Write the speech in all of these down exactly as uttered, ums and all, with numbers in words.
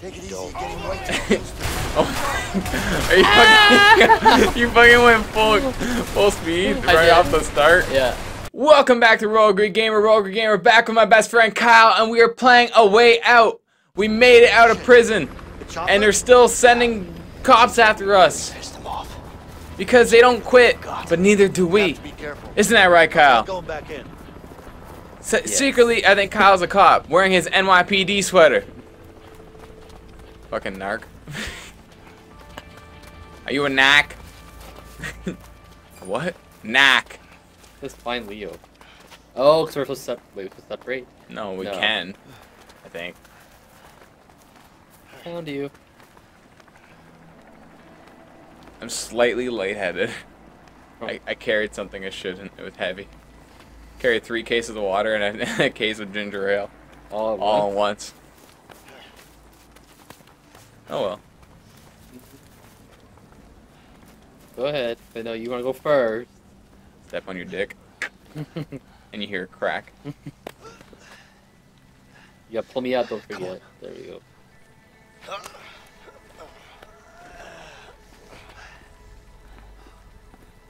Take it easy. Don't. Getting right to oh. Are you fucking you fucking went full full speed right off the start? Yeah. Welcome back to Royal Greek Gamer. Royal Greek Gamer back with my best friend Kyle, and we are playing A Way Out. We made it out of prison, and they're still sending cops after us because they don't quit, but neither do we. Isn't that right, Kyle? Se yes. Secretly, I think Kyle's a cop wearing his N Y P D sweater. Fucking narc. Are you a knack? What? Knack. Let's find Leo. Oh, because we're supposed to separate. Wait, we're separate? No, we no. can. I think. Found you. I'm slightly lightheaded. Oh. I, I carried something I shouldn't. It was heavy. Carried three cases of water and a, a case of ginger ale. All at All once. At once. Oh well. Go ahead. I know you want to go first. Step on your dick. And you hear a crack. You gotta pull me out, don't forget. There we go.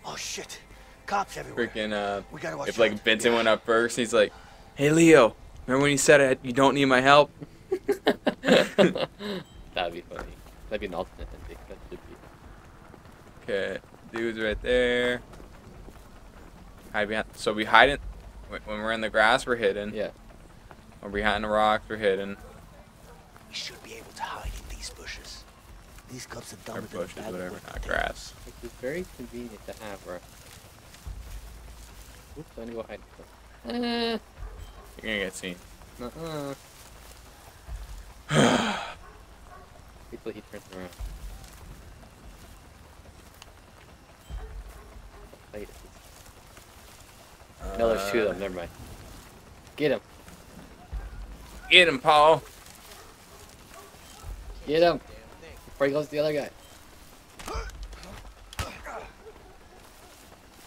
Oh shit. Cops everywhere. Freaking, uh, we gotta watch if like Benson yeah. went up first, he's like, hey Leo, remember when you said it, you don't need my help? That'd be funny. That'd be an alternate ending. That should be. Okay, dude's right there. Hide behind. So we hide in. When we're in the grass, we're hidden. Yeah. When we're behind the rocks, we're hidden. We should be able to hide in these bushes. These cops are dumb. Or bushes, whatever, not grass. It's very convenient to have, right? Oops, I need to go hide. Uh, You're gonna get seen. Uh uh. Wait till he turns around. Wait. No, there's two of them. Never mind. Get him. Get him, Paul. Get him. Before he goes to the other guy.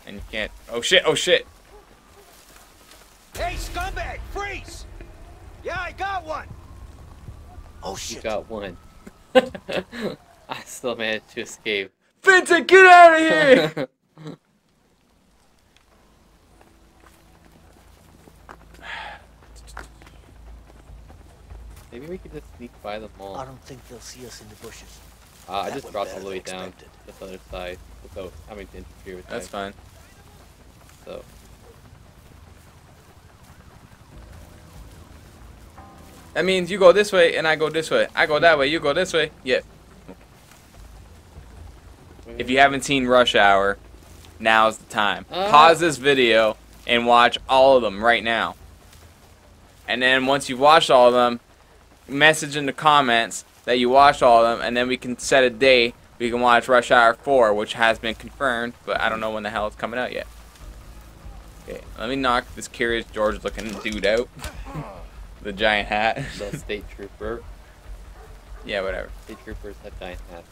And you can't. Oh shit! Oh shit! Hey, scumbag! Freeze! Yeah, I got one. Oh shit! You got one. I still managed to escape. Vincent, get out of here! Maybe we could just sneak by them all. I don't think they'll see us in the bushes. Uh, I just dropped all the way down to the other side without having to interfere with that. That's fine. So. That means you go this way and I go this way. I go that way, you go this way. Yeah. If you haven't seen Rush Hour, now's the time. Uh. Pause this video and watch all of them right now. And then once you've watched all of them, message in the comments that you watched all of them, and then we can set a day we can watch Rush Hour four, which has been confirmed, but I don't know when the hell it's coming out yet. Okay, let me knock this Curious George looking dude out. The giant hat. The state trooper. Yeah, whatever. State troopers have giant hats.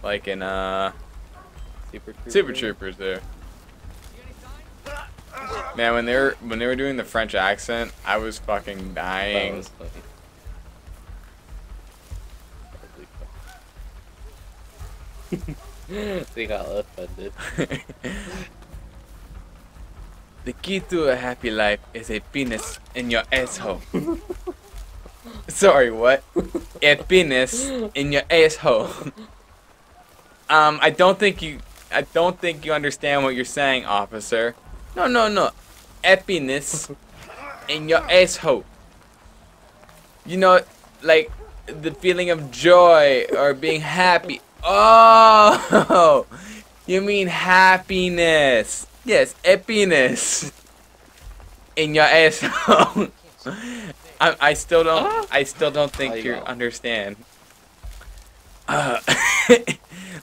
Like in uh Super Troopers. Super Troopers there. Man, when they were when they were doing the French accent, I was fucking dying. That was funny. They got offended. The key to a happy life is a penis in your asshole. Sorry, what? A penis in your asshole. um, I don't think you, I don't think you understand what you're saying, officer. No, no, no. Happiness in your asshole. You know, like the feeling of joy or being happy. Oh, you mean happiness. Yes, happiness in your asshole. I, I still don't, I still don't think you understand. Uh,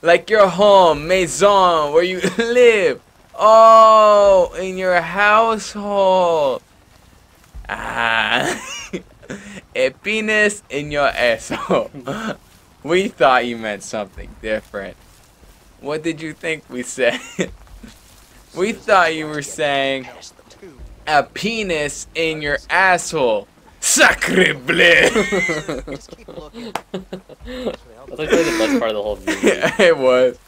like your home, maison, where you live. Oh, in your household. Ah. A penis in your asshole. We thought you meant something different. What did you think we said? We thought you were saying a penis in your asshole. Sacre bleu! Just keep looking. That's like really the best part of the whole video. Yeah, it was.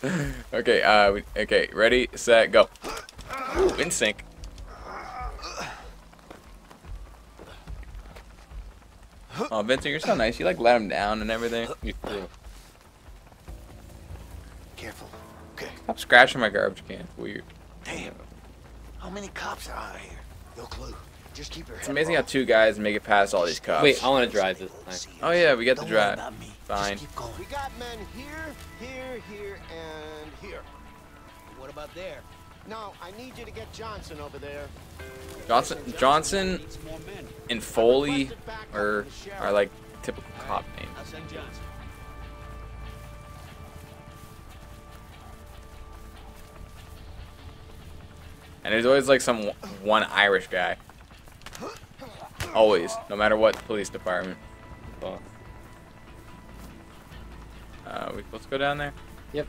Okay, uh, we, okay, ready, set, go. Ooh, in sync. Oh, Vincent, you're so nice. You like let him down and everything. You do. Careful. Okay. Stop scratching my garbage can. Weird. Damn. How many cops are out here? No clue. Just keep your head. It's amazing how two guys make it past all these cops. Wait, I want to drive this thing. Oh yeah, we got to drive. Fine. Just keep going. We got men here, here, here, and here. What about there? No, I need you to get Johnson over there. Johnson, Johnson, and Foley are are like typical cop names. And there's always like some one Irish guy. Always, no matter what police department. Uh, we supposed to go down there? Yep.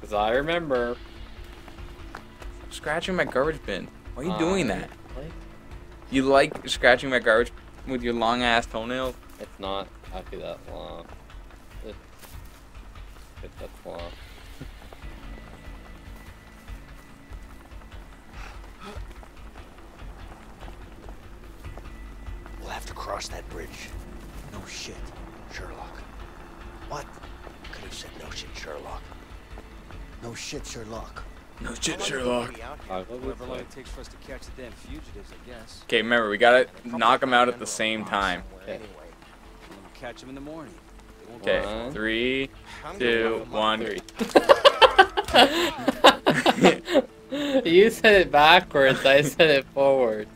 Cause I remember. Stop scratching my garbage bin. Why are you um, doing that? Like? You like scratching my garbage with your long ass toenails? It's not actually that long. It's, it's that long. We'll have to cross that bridge. No shit, Sherlock. What? Could have said no shit, Sherlock. No shit, Sherlock. No shit, Sherlock. Okay, remember, we gotta knock them out at the same time. Okay, catch them in the morning. Okay, three, two, one, three. You said it backwards, I said it forwards.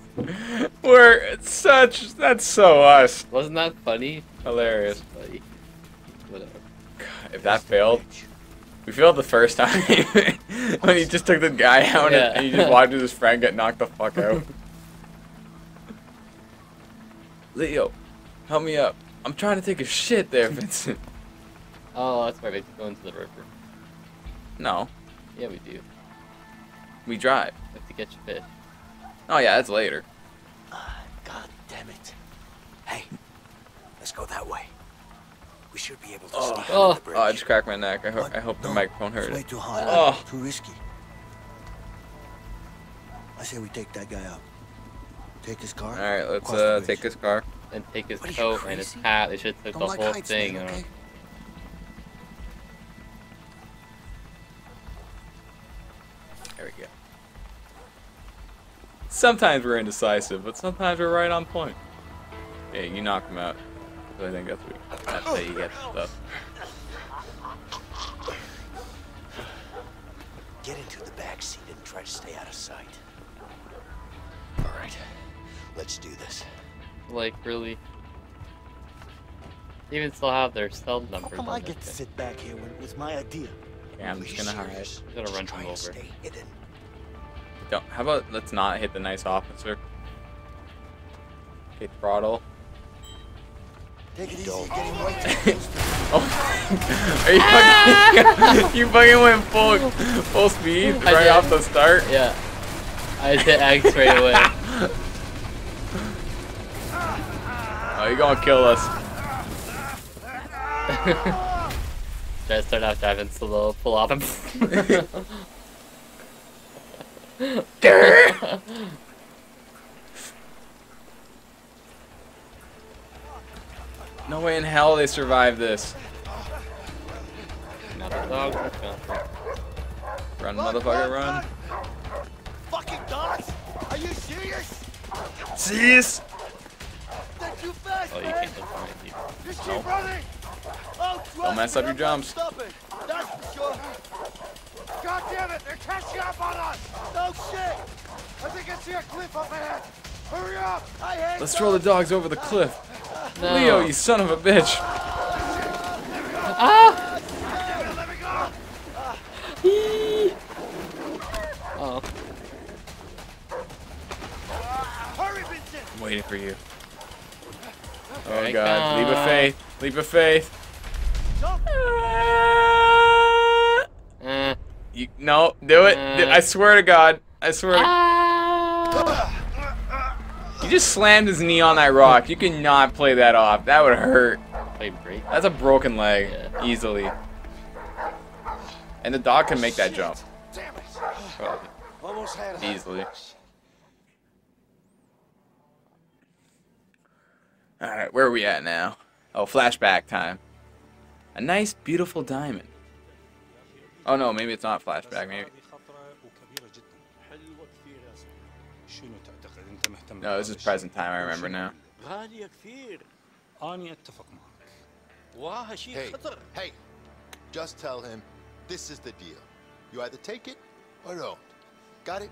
We're such, that's so us. Wasn't that funny? Hilarious. Funny. Whatever. God, if that failed. We failed the first time when he just took the guy out yeah. and he just watched his friend get knocked the fuck out. Leo, help me up. I'm trying to take a shit there, Vincent. Oh, that's right. We have to go into the river. No. Yeah, we do. We drive. We have to get your fish. Oh, yeah, that's later. Uh, God damn it. Hey, let's go that way. We should be able to oh. stay oh. oh, I just cracked my neck. I, ho I hope no, the microphone hurt. It's way too high. Oh. Too risky. I say we take that guy out. Take his car. All right, let's uh, take his car. And take his what, coat and his hat. They should have took Don't the like whole thing. Then, okay? There we go. Sometimes we're indecisive, but sometimes we're right on point. Yeah, you knocked him out. I think that's, what, that's how you get stuff. Get into the back seat and try to stay out of sight. All right, let's do this. Like really? They even still have their cell numbers. How come on I get to sit back here when it was my idea? Yeah, I'm just gonna hide. I'm gonna run him over. Don't. How about let's not hit the nice officer? Okay, throttle. Take it easy, get him right to oh. Are you fucking you fucking went full full speed right off the start? Yeah. I just hit X right away. Oh, you're gonna kill us. Should I start off diving slow, pull off him? No way in hell they survived this. Another dog. Run, motherfucker, run. Fucking dogs! Are you serious? Serious? They're too fast, oh, you can't look behind you. Just keep running. Oh, don't mess up your jumps. Stop it. That's for sure. God damn it, they're catching up on us. No shit. I think I see a cliff up ahead. Hurry up! I hate Let's throw the dogs over the cliff. No. Leo, you son of a bitch! Ah! Uh-oh. I'm waiting for you. Oh I god! Leap of faith! Leap of faith! Uh, you, no! Do it! Uh, I swear to God! I swear. Uh, to He just slammed his knee on that rock. You cannot play that off. That would hurt. That's a broken leg, yeah. Easily. And the dog can make that jump. Damn it. Well, almost had easily. Alright, where are we at now? Oh, flashback time. A nice, beautiful diamond. Oh no, maybe it's not flashback, maybe. No, this is present time, I remember now. Hey, hey, just tell him this is the deal. You either take it or don't. Got it?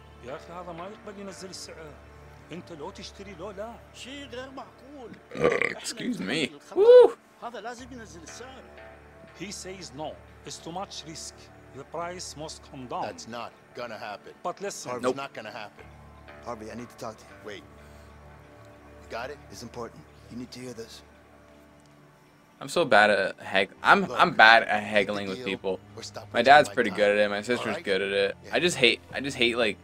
Excuse me. Woo! He says no. It's too much risk. The price must come down. That's not gonna happen. But listen, it's nope. not gonna happen. Harvey, I need to talk to you. Wait. You got it? It's important. You need to hear this. I'm so bad at hag. I'm Look, I'm bad at haggling with people. My dad's pretty good at it. My sister's right? good at it. Yeah. I just hate I just hate like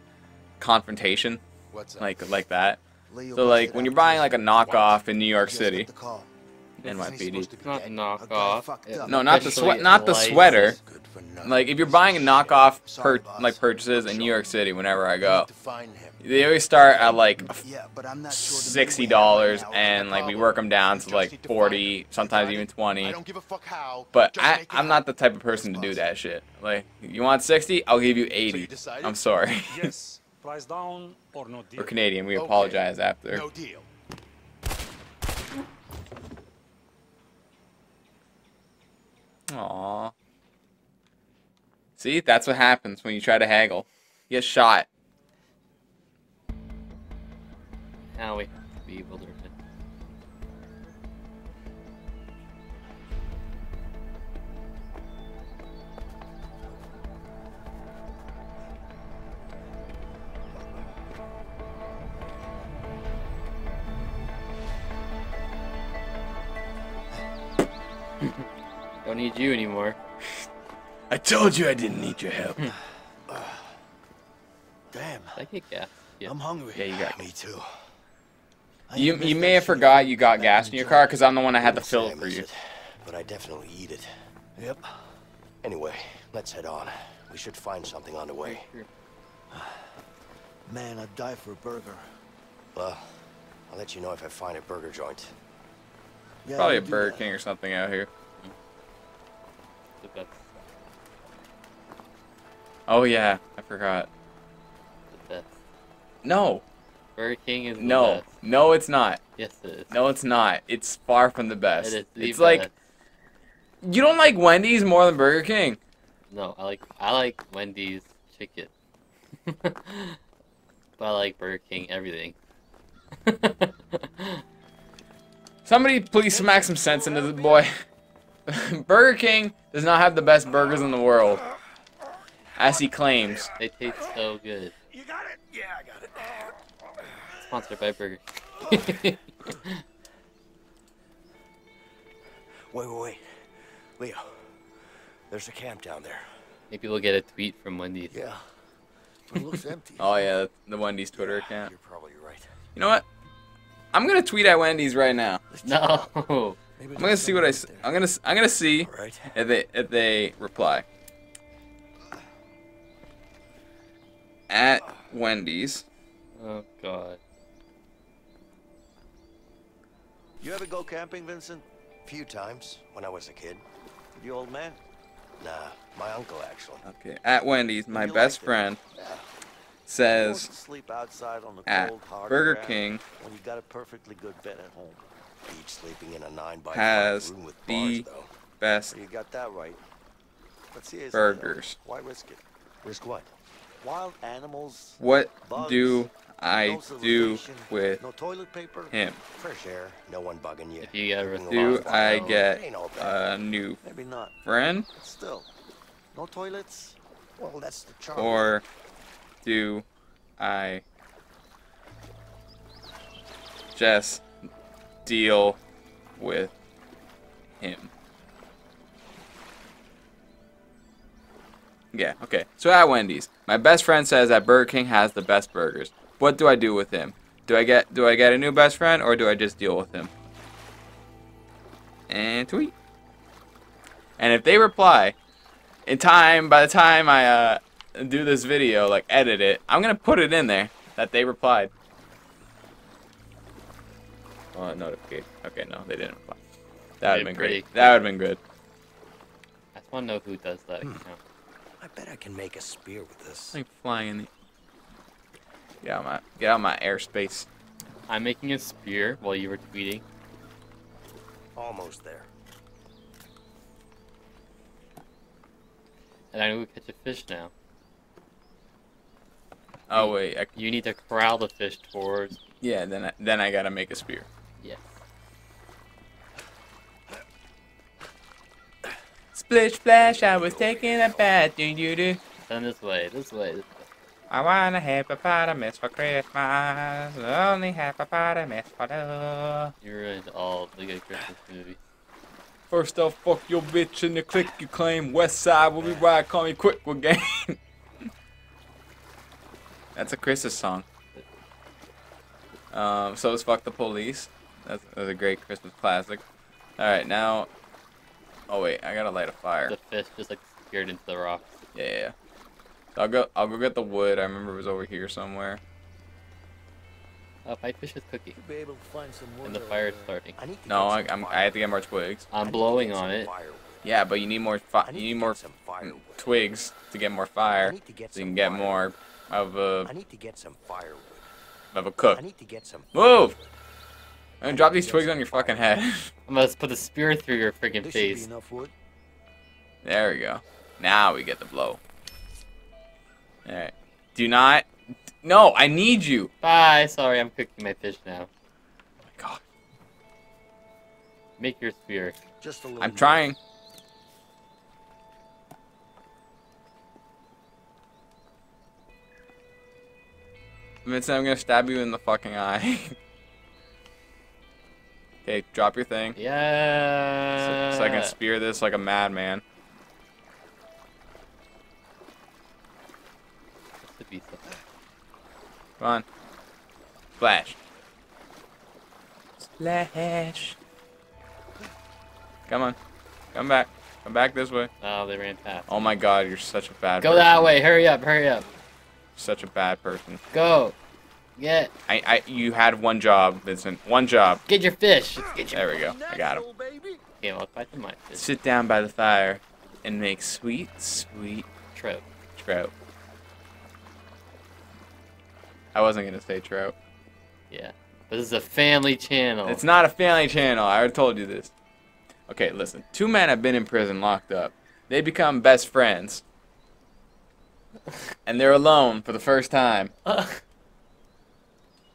confrontation, What's like like that. Leo so like when you're buying like a knockoff in New York City. N Y P D. Not knockoff. No, not the sweat, not the sweater. Like if you're buying a knockoff per like purchases in New York City, whenever I go, they always start at like sixty dollars, and like we work them down to like forty, sometimes even twenty. But I, I'm not the type of person to do that shit. Like you want sixty, I'll give you eighty. I'm sorry. We're Canadian. We apologize after. Aww. See, that's what happens when you try to haggle. You get shot. Now we have to be bewildered. Don't need you anymore. I told you I didn't need your help. Damn. I get gas. Yeah. I'm hungry. Yeah, you got me too. You you may have forgot you got gas in your car because I'm the one I had to fill it for you. But I definitely eat it. Yep. Anyway, let's head on. We should find something on the way. Man, I'd die for a burger. Well, I'll let you know if I find a burger joint. Yeah, probably a Burger King or something out here. Oh yeah, I forgot. The best. No. Burger King is the no. best. No, no, it's not. Yes, it is. No, it's not. It's far from the best. It is the it's best. Like you don't like Wendy's more than Burger King. No, I like I like Wendy's chicken, but I like Burger King everything. Somebody please smack some sense into the boy. Burger King does not have the best burgers in the world, as he claims. They taste so good. You got it? Yeah, I got it. Sponsored by Burger King. Wait, wait, wait. Leo, there's a camp down there. Maybe we'll get a tweet from Wendy's. Yeah. But it looks empty. Oh, yeah, the Wendy's Twitter yeah, account. You're probably right. You know what? I'm going to tweet at Wendy's right now. No. I'm gonna see what I. I'm gonna. I'm gonna see right. if they if they reply. At Wendy's. Oh God. You ever go camping, Vincent? A few times when I was a kid. You old man? Nah, my uncle actually. Okay. At Wendy's, my best like friend nah. says. Sleep outside on the at cold, hard Burger King. When you got a perfectly good bed at home. Each sleeping in a nine by has room with the bars, best you got that right. Let's see, burgers. Why risk it? Risk what? Wild animals. What bugs, do I no do with no toilet paper, him? Fresh air, no one bugging you. If you ever do I out, get a new maybe not. friend? But still, no toilets. Well, that's the charm. Or do I just deal with him? Yeah, okay. So at Wendy's, my best friend says that Burger King has the best burgers. What do I do with him? Do I get do I get a new best friend, or do I just deal with him? And tweet. And if they reply in time, by the time I uh, do this video, like edit it, I'm gonna put it in there that they replied. Oh, notification. Okay, no, they didn't reply. That would've been great. Cool. That would've been good. I just wanna know who does that account. Hmm. I bet I can make a spear with this. Like flying in the... Get out of my, get out of my airspace. I'm making a spear while you were tweeting. Almost there. And I need to catch a fish now. Oh wait, I... you need to corral the fish towards. Yeah, then I, then I gotta make a spear. Yes. Splish splash! I was taking a bath. Do you do? Turn this way. This way. This way. I want a hippopotamus for Christmas. Only hippopotamus for the... You ruined all the good Christmas movies. First I'll fuck your bitch in the click you claim. West Side will be right. Call me quick with gang. That's a Christmas song. Um, so it's Fuck the Police. That's, that's a great Christmas classic. Alright, now... Oh wait, I gotta light a fire. The fish just like disappeared into the rocks. Yeah, yeah, yeah. I'll go. I'll go get the wood. I remember it was over here somewhere. Oh, my fish is cooking. You'll be able to find some wood, and the fire is starting. I need to no, I, I'm. I have to get more twigs. I'm blowing on it. Firewood. Yeah, but you need more. Fi need you need more some twigs to get more fire. To get so you can get firewood. More of a. I need to get some firewood. Of a cook. I need to get some. Move! I'm gonna drop these twigs on your firewood. Fucking head. I'm gonna put a spear through your freaking this face. Should be enough wood. There we go. Now we get the blow. Alright. Do not... No, I need you! Bye! Sorry, I'm cooking my fish now. Oh my god. Make your spear. Just a little I'm more. Trying. Vincent, I'm gonna stab you in the fucking eye. Okay, drop your thing. Yeah! So, so I can spear this like a madman. Come on. Splash. Splash. Come on. Come back. Come back this way. Oh, they ran past. Oh my god, you're such a bad person. Go that way. Hurry up. Hurry up. Such a bad person. Go. Get. I, I, you had one job, Vincent. One job. Get your fish. Get your there we go. I got him. Okay, well, bite the mic. Sit down by the fire and make sweet, sweet trout. Trout. I wasn't gonna say trout. Yeah, but this is a family channel. It's not a family channel. I already told you this. Okay, listen. Two men have been in prison, locked up. They become best friends, and they're alone for the first time. Uh.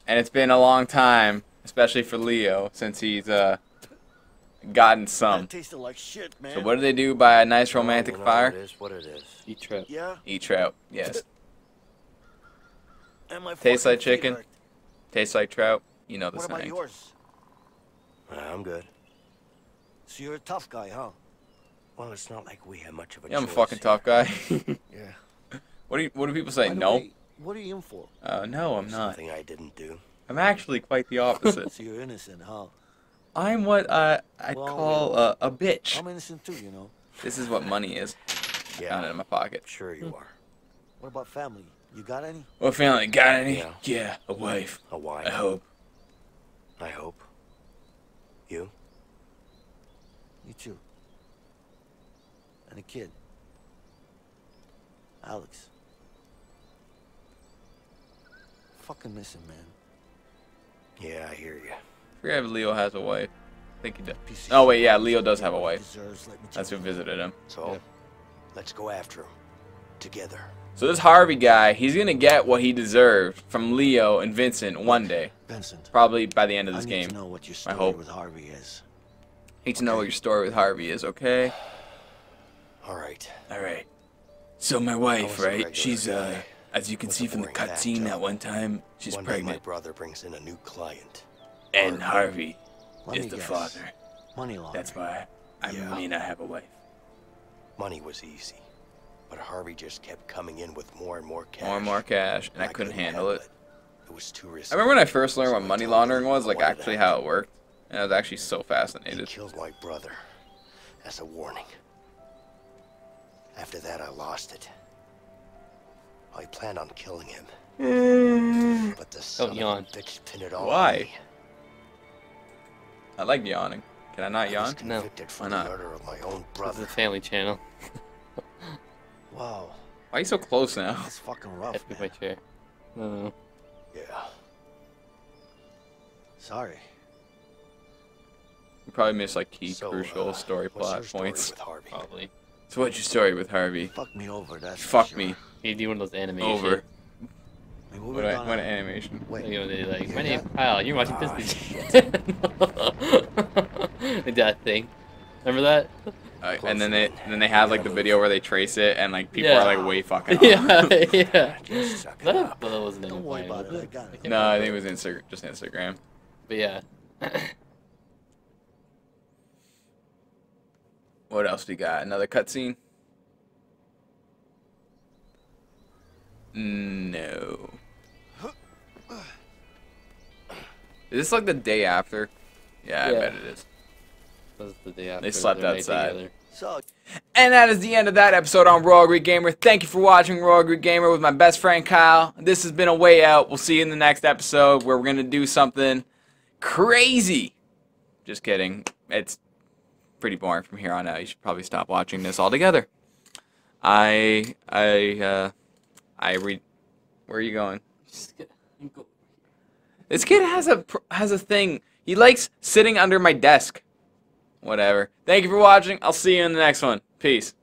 And it's been a long time, especially for Leo, since he's uh gotten some. That tasted like shit, man. So what do they do by a nice romantic oh, fire? It is what it is. Eat trout. Yeah. Eat trout. Yes. Tastes like chicken. Favorite. Tastes like trout. You know the saying. What about yours? Nah, I'm good. So you're a tough guy, huh? Well, it's not like we have much of a. Yeah, I'm a fucking here. Tough guy. Yeah. What do you, What do people say? Why no. I, what are you in for? Uh, no, I'm not. Something I didn't do. I'm actually quite the opposite. So you're innocent, huh? I'm what uh, I well, call uh, a bitch. I'm innocent too, you know. This is what money is. Yeah. I found it in my pocket. Sure you are. What about family? You got any? Well, family, got any? Yeah. Yeah, a wife. A wife. I hope. I hope. You? You too. And a kid. Alex. Fucking miss him, man. Yeah, I hear you. I forget if Leo has a wife. I think he does. Oh, wait, yeah, Leo does have a wife. That's who visited him. So, yeah. Let's go after him. Together. So this Harvey guy, he's gonna get what he deserved from Leo and Vincent one day. Vincent, probably by the end of this I need game. To know what your story I hope. With Harvey is. Need okay. to know what your story with Harvey is, okay? All right. All right. So my wife, right? She's uh, as you can see from the cutscene that one time, she's one pregnant. Day my brother brings in a new client. And Harvey Let is the guess. Father. Money laundering. That's why I yeah. mean I have a wife. Money was easy. But Harvey just kept coming in with more and more cash. More and more cash, and, and I, I couldn't, couldn't handle it. it. It was too risky. I remember when I first learned what money laundering was, like actually how it worked. And I was actually so fascinated. He killed my brother. As a warning. After that, I lost it. I planned on killing him. Mm. But the son of a bitch pinned it all on me. Why? I like yawning. Can I not I yawn? Was convicted no. For the murder of my own brother. This is a family channel. Wow. Why are you so close now? That's fucking rough. I have my chair. No, no. Yeah. Sorry. You probably missed like key so, crucial uh, story plot story points. Probably. So what's your story with Harvey? Fuck me over. That's fuck sure. me. You do one of those animations. Over. I mean, what an animation. Wait. You know, they like, you my name that? Kyle. You're watching oh, Disney. That thing. Remember that? Uh, and then they and then they have like the video where they trace it and like people yeah. are like way fucking off. Yeah, yeah. That wasn't Don't worry about it. I got it. No, I think it was Insta just Instagram. But yeah. What else we got? Another cutscene? No. Is this like the day after? Yeah, yeah. I bet it is. This is the day after. They slept outside. And that is the end of that episode on Royal Greek Gamer. Thank you for watching Royal Greek Gamer with my best friend Kyle. This has been A Way Out. We'll see you in the next episode where we're going to do something crazy. Just kidding. It's pretty boring from here on out. You should probably stop watching this altogether. I, I, uh, I read. Where are you going? This kid has a has a thing. He likes sitting under my desk. Whatever. Thank you for watching. I'll see you in the next one. Peace.